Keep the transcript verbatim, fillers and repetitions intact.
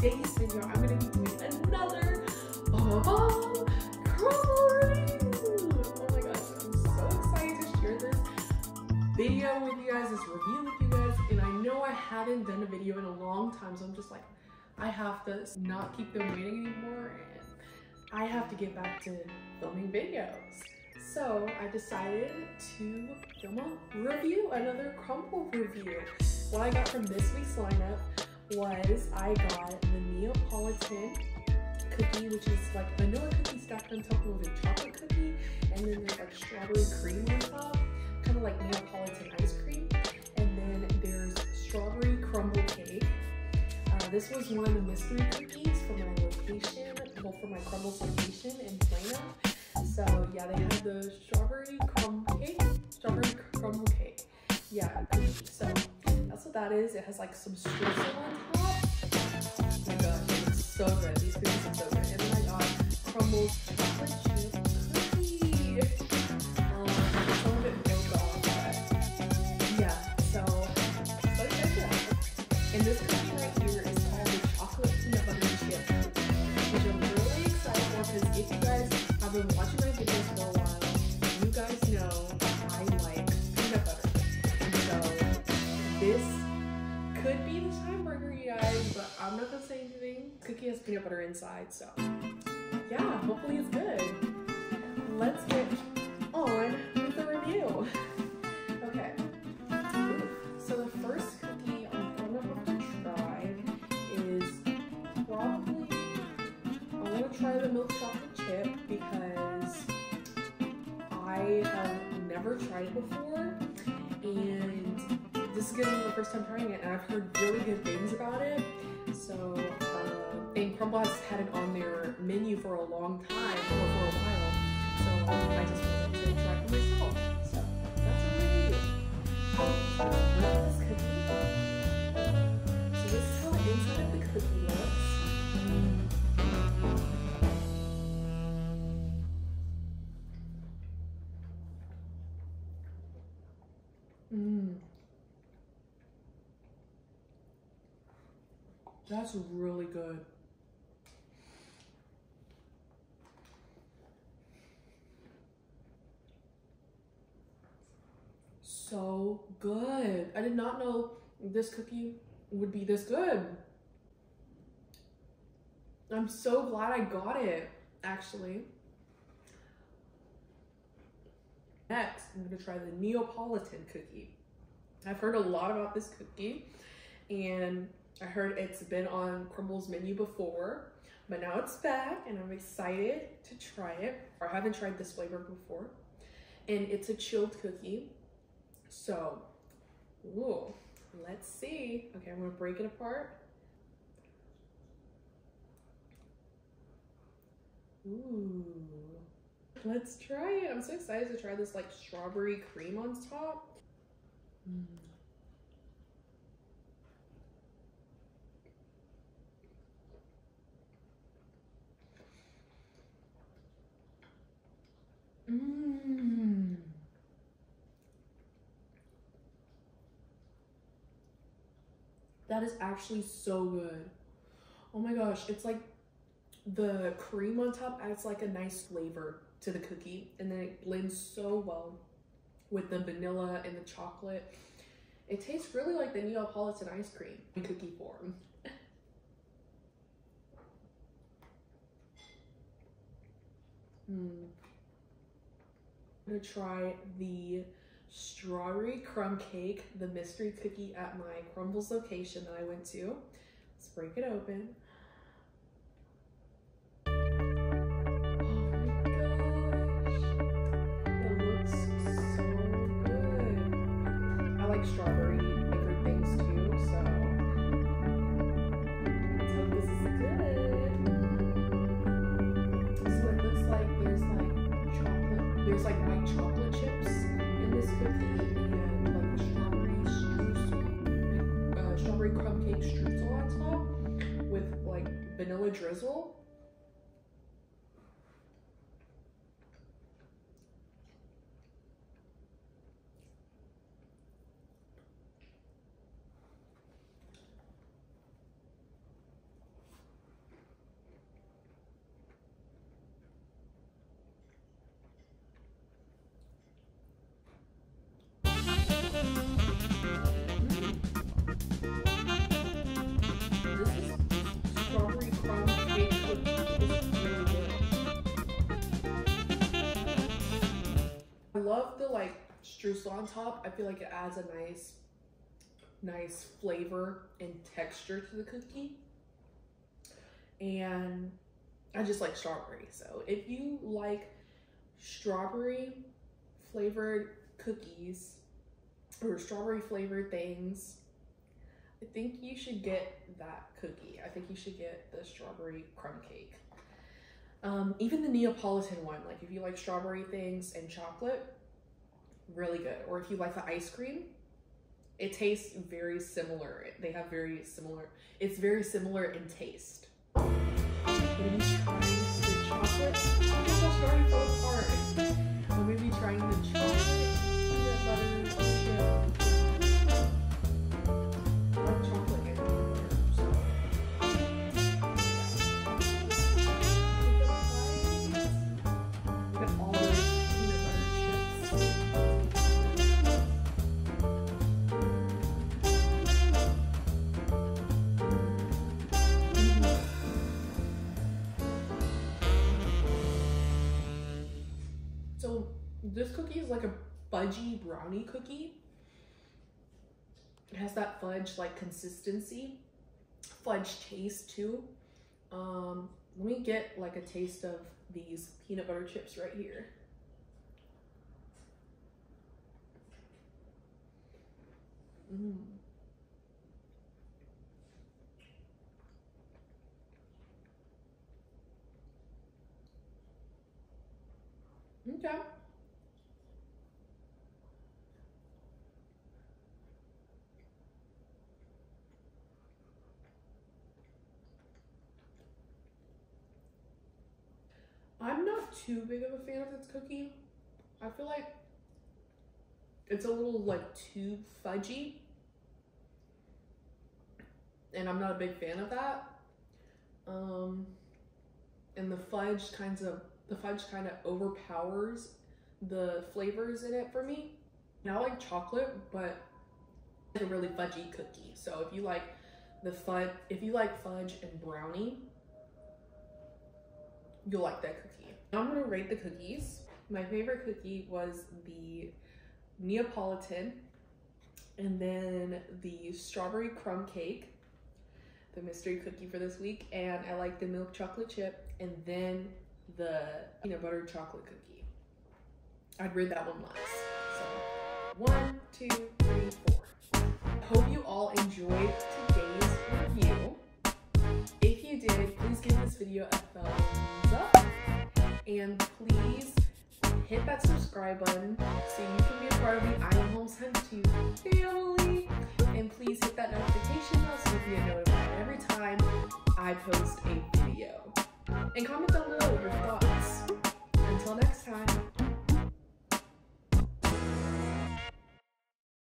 today's video, I'm going to be doing another Crumbl review. Oh my gosh, I'm so excited to share this video with you guys, this review with you guys. And I know I haven't done a video in a long time, so I'm just like, I have to not keep them waiting anymore, and I have to get back to filming videos. So I decided to film a review, another Crumbl review. What I got from this week's lineup was I got the Neapolitan cookie, which is like vanilla cookie stacked on top of a chocolate cookie, and then there's like strawberry cream on top, kind of like Neapolitan ice cream. And then there's strawberry crumble cake. Uh, this was one of the mystery cookies for my location, well, for my Crumbl location in Plano. So yeah, they had the strawberry crumble cake, strawberry crumble cake. Yeah, so that's what that is. It has like some streusel on top. Oh my gosh, it's so good. These cookies are so good. And then I got Crumbl chocolate chip cookie. Um, some of it broke off, but yeah, so so good. And this cookie right here is called the chocolate peanut butter chip, which I'm really excited for because if you guys have been watching my videos for a while, you guys know I like peanut butter. This could be the time burger, you guys, but I'm not gonna say anything. Cookie has peanut butter inside, so yeah, hopefully it's good. Let's get on with the review. Okay, ooh, so the first cookie I'm gonna have to try is probably, I wanna try the milk chocolate chip because I have never tried it before, and this is gonna be the first time trying it, and I've heard really good things about it. So, uh, and Crumbl has had it on their menu for a long time, or for a while. So I just wanted to try it for myself. So that's what we do. Let's this cookie. So this is how the inside of the cookie looks. Mmm. That's really good. So good. I did not know this cookie would be this good. I'm so glad I got it, actually. Next, I'm gonna try the Neapolitan cookie. I've heard a lot about this cookie, and I heard it's been on Crumbl's menu before, but now it's back and I'm excited to try it. I haven't tried this flavor before, and it's a chilled cookie. So, ooh, let's see. Okay, I'm gonna break it apart. Ooh, let's try it. I'm so excited to try this like strawberry cream on top. Mm. Mmm. That is actually so good. Oh my gosh, it's like the cream on top adds like a nice flavor to the cookie, and then it blends so well with the vanilla and the chocolate. It tastes really like the Neapolitan ice cream in cookie form. Mmm. I'm gonna try the strawberry crumb cake, the mystery cookie at my Crumbl's location that I went to. Let's break it open. Oh my gosh, it looks so good. I like strawberry flavored things too, so let's hope this is good. So it looks like there's like chocolate, there's like white chocolate chips in this cookie, and like the strawberry streusel, uh, strawberry crumb cake streusel on top with like vanilla drizzle. love the like streusel on top. I feel like it adds a nice, nice flavor and texture to the cookie. And I just like strawberry. So if you like strawberry flavored cookies or strawberry flavored things, I think you should get that cookie. I think you should get the strawberry crumb cake. Um, even the Neapolitan one, like if you like strawberry things and chocolate, really good. Or if you like the ice cream, it tastes very similar. They have very similar, it's very similar in taste. But if you're trying the chocolate, it's almost starting to fall apart. But maybe trying the chocolate, peanut butter, chill. This cookie is like a fudgy brownie cookie. It has that fudge like consistency, fudge taste too. Um, let me get like a taste of these peanut butter chips right here. Mm. Okay. I'm not too big of a fan of this cookie. I feel like it's a little like too fudgy, and I'm not a big fan of that. Um, and the fudge kinds of the fudge kind of overpowers the flavors in it for me. And I like chocolate, but it's a really fudgy cookie. So if you like the fudge, if you like fudge and brownie, you'll like that cookie. Now I'm gonna rate the cookies. My favorite cookie was the Neapolitan, and then the strawberry crumb cake, the mystery cookie for this week, and I like the milk chocolate chip, and then the peanut butter chocolate cookie. I'd rate that one last. So one, two, three, four. Hope you all enjoyed today's review. If you did, please give this video a thumbs up, and please hit that subscribe button so you can be a part of the I M HolmesX two family, and please hit that notification bell so you can get notified every time I post a video, and comment down below your thoughts. Until next time.